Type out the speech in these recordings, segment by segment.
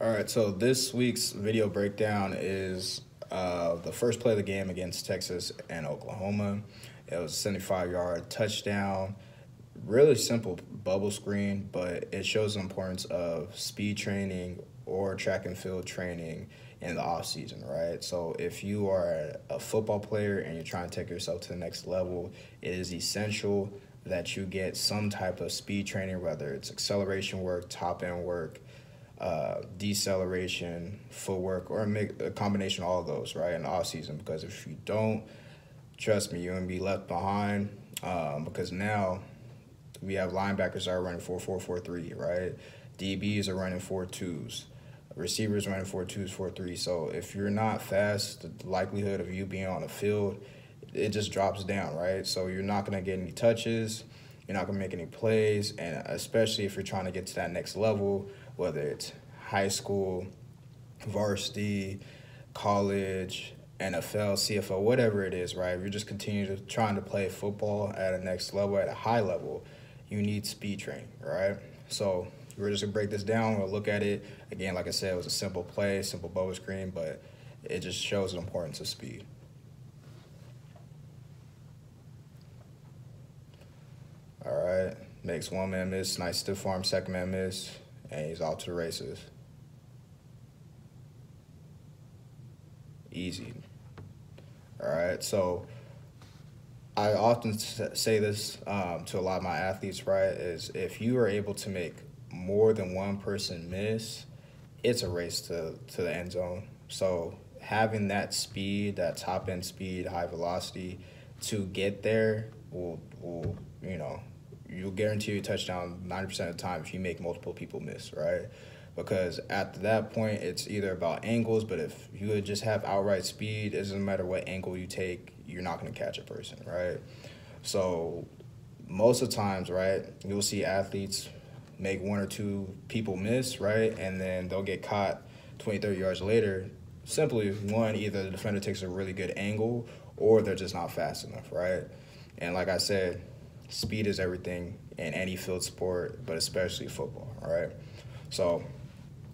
All right, so this week's video breakdown is the first play of the game against Texas and Oklahoma. It was a 75-yard touchdown. Really simple bubble screen, but it shows the importance of speed training or track and field training in the offseason, right? So if you are a football player and you're trying to take yourself to the next level, it is essential that you get some type of speed training, whether it's acceleration work, top-end work, deceleration, footwork, or a combination of all of those, right, in the offseason. Because if you don't, trust me, you're going to be left behind because now we have linebackers that are running 4-4, 4-3, right? DBs are running 4-2s. Receivers running 4-2s, 4-3s. So if you're not fast, the likelihood of you being on the field, it just drops down, right? So you're not going to get any touches. You're not going to make any plays. And especially if you're trying to get to that next level, whether it's high school, varsity, college, NFL, CFL, whatever it is, right? If you're just continuing to trying to play football at a next level, at a high level, you need speed training, right? So we're just gonna break this down. We'll look at it again. Like I said, it was a simple play, simple bubble screen, but it just shows the importance of speed. All right, makes one man miss, nice stiff arm, second man miss. And he's off to the races. Easy. All right, so I often say this to a lot of my athletes, right, is if you are able to make more than one person miss, it's a race to the end zone. So having that speed, that top-end speed, high velocity to get there will you know, you'll guarantee a touchdown 90% of the time if you make multiple people miss, right? Because at that point, it's either about angles, but if you would just have outright speed, it doesn't matter what angle you take, you're not going to catch a person, right? So most of the times, right, you'll see athletes make one or two people miss, right? And then they'll get caught 20, 30 yards later. Simply, one, either the defender takes a really good angle or they're just not fast enough, right? And like I said, speed is everything in any field sport, but especially football, all right? So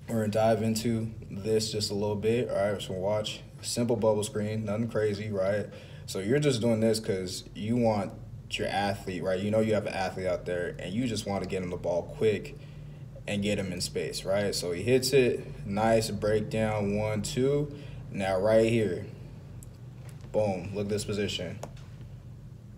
we're going to dive into this just a little bit, all right? Just going to watch simple bubble screen, nothing crazy, right? So you're just doing this because you want your athlete, right? You know you have an athlete out there, and you just want to get him the ball quick and get him in space, right? So he hits it, nice breakdown, 1-2. Now right here, boom, look at this position.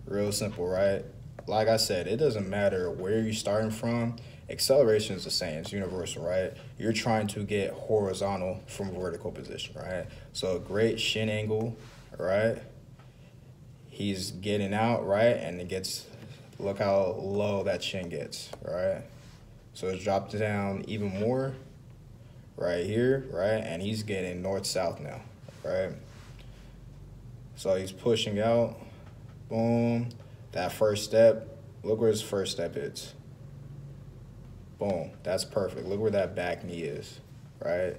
Real simple, right? Like I said, it doesn't matter where you're starting from. Acceleration is the same. It's universal, right? You're trying to get horizontal from a vertical position, right? So a great shin angle, right? He's getting out, right? And it gets, look how low that shin gets, right? So it's dropped down even more right here, right? And he's getting north-south now, right? So he's pushing out, boom. That first step, look where his first step is. Boom, that's perfect. Look where that back knee is, right?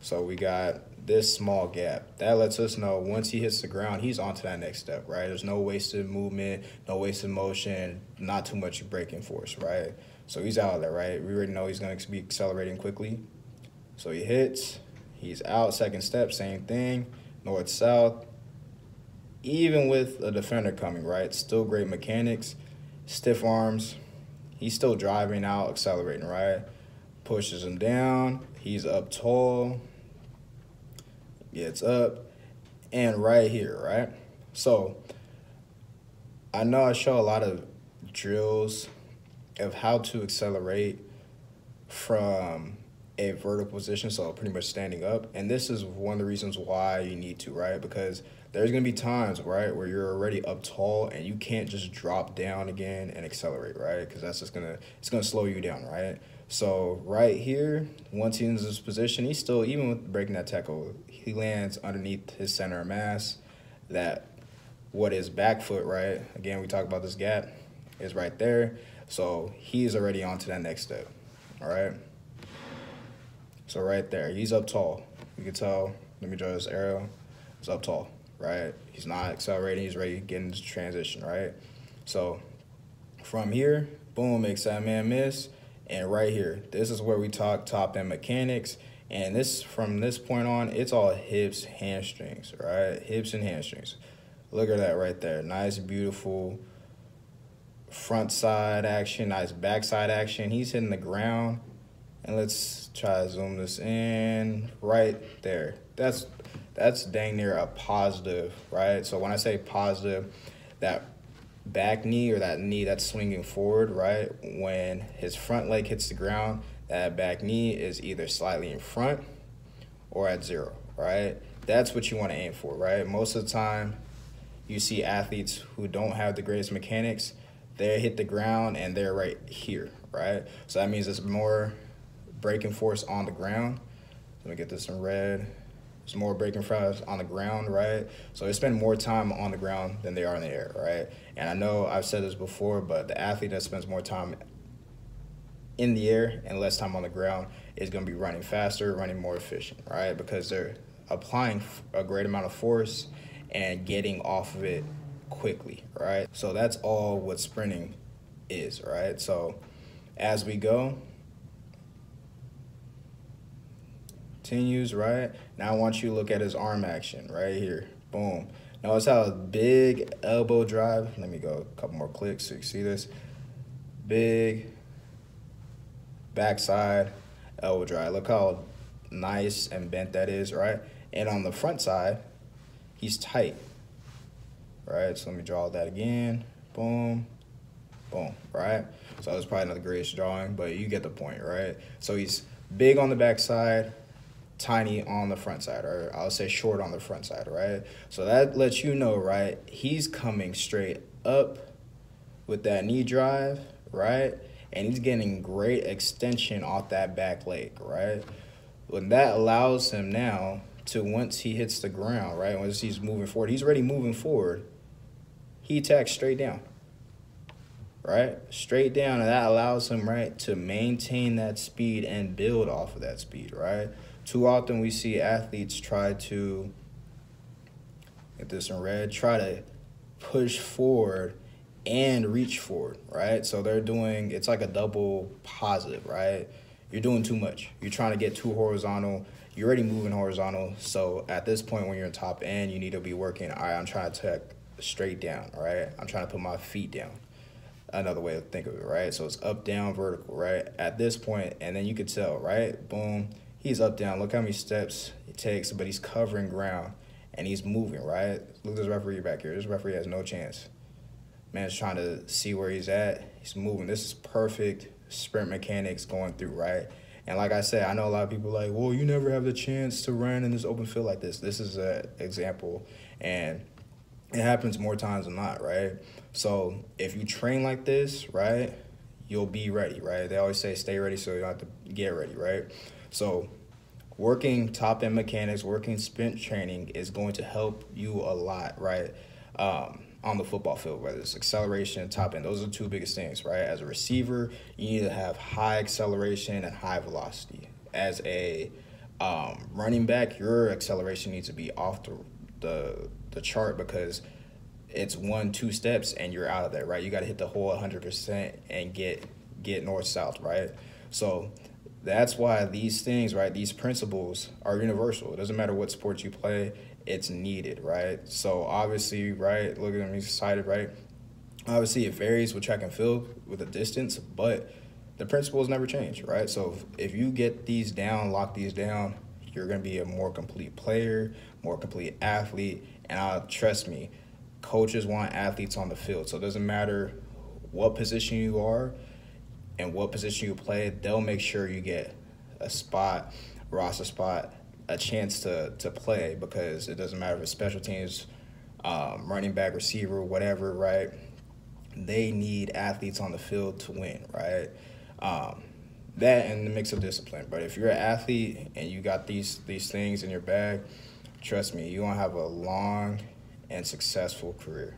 So we got this small gap. That lets us know once he hits the ground, he's on to that next step, right? There's no wasted movement, no wasted motion, not too much braking force, right? So he's out of there, right? We already know he's going to be accelerating quickly. So he hits, he's out, second step, same thing, north-south. Even with a defender coming, right, still great mechanics, stiff arms. He's still driving out, accelerating, right? Pushes him down. He's up tall. Gets up. And right here, right? So I know I show a lot of drills of how to accelerate from a vertical position, so pretty much standing up. And this is one of the reasons why you need to, right? Because there's going to be times, right, where you're already up tall and you can't just drop down again and accelerate, right? Because that's just going to slow you down, right? So right here, once he's in this position, he's still, even with breaking that tackle, he lands underneath his center of mass. That what is back foot, right? Again, we talk about this gap is right there. So he's already on to that next step, all right? So right there, he's up tall. You can tell, let me draw this arrow, he's up tall. Right? He's not accelerating. He's ready to get into transition, right? So from here, boom, makes that man miss. And right here, this is where we talk top-end mechanics And this, from this point on, it's all hips, hamstrings, right? Hips and hamstrings. Look at that right there. Nice, beautiful front side action, nice back side action. He's hitting the ground. And let's try to zoom this in right there. That's dang near a positive, right? So when I say positive, that back knee or that knee that's swinging forward, right? When his front leg hits the ground, that back knee is either slightly in front or at zero, right? That's what you want to aim for, right? Most of the time, you see athletes who don't have the greatest mechanics, they hit the ground and they're right here, right? So that means it's more braking force on the ground. Let me get this in red. It's more braking force on the ground, right? So they spend more time on the ground than they are in the air, right? And I know I've said this before, but the athlete that spends more time in the air and less time on the ground is going to be running faster, running more efficient, right? Because they're applying a great amount of force and getting off of it quickly, right? So that's all what sprinting is, right? So as we go, continues, right? Now I want you to look at his arm action right here. Boom. Notice how a big elbow drive. Let me go a couple more clicks so you can see this. Big backside elbow drive. Look how nice and bent that is, right? And on the front side, he's tight, right? So let me draw that again. Boom, boom, right? So it's probably not the greatest drawing, but you get the point, right? So he's big on the backside, tiny on the front side, or I'll say short on the front side, right? So that lets you know, right, he's coming straight up with that knee drive, right? And he's getting great extension off that back leg, right? And that allows him now to, once he hits the ground, right, once he's moving forward, he's already moving forward, he attacks straight down, right? Straight down, and that allows him, right, to maintain that speed and build off of that speed, right? Too often we see athletes try to, get this in red, try to push forward and reach forward, right? So they're doing, it's like a double positive, right? You're doing too much. You're trying to get too horizontal. You're already moving horizontal. So at this point, when you're in top end, you need to be working, all right, I'm trying to tuck straight down, all right? I'm trying to put my feet down. Another way to think of it, right? So it's up, down, vertical, right? At this point, and then you could tell, right? Boom, he's up, down. Look how many steps it takes, but he's covering ground and he's moving, right? Look at this referee back here. This referee has no chance. Man's trying to see where he's at. He's moving. This is perfect sprint mechanics going through, right? And like I said, I know a lot of people like, well, you never have the chance to run in this open field like this. This is an example, and it happens more times than not, right? So if you train like this, right, you'll be ready, right? They always say stay ready so you don't have to get ready, right? So working top-end mechanics, working sprint training is going to help you a lot, right, on the football field, whether it's acceleration and top end. Those are the two biggest things, right? As a receiver, you need to have high acceleration and high velocity. As a running back, your acceleration needs to be off the chart, because it's 1-2 steps and you're out of there, right? You got to hit the hole 100% and get north-south, right? So that's why these things, right, these principles are universal. It doesn't matter what sport you play. It's needed, right? So obviously, right, look at him, he's excited, right? Obviously, it varies with track and field, with the distance, but the principles never change, right? So if you get these down, lock these down, you're going to be a more complete player, more complete athlete, and trust me, coaches want athletes on the field. So it doesn't matter what position you are and what position you play, they'll make sure you get a spot, roster spot, a chance to play, because it doesn't matter if it's special teams, running back, receiver, whatever, right? They need athletes on the field to win, right? That and the mix of discipline. But if you're an athlete and you got these things in your bag, trust me, you're gonna have a long and successful career.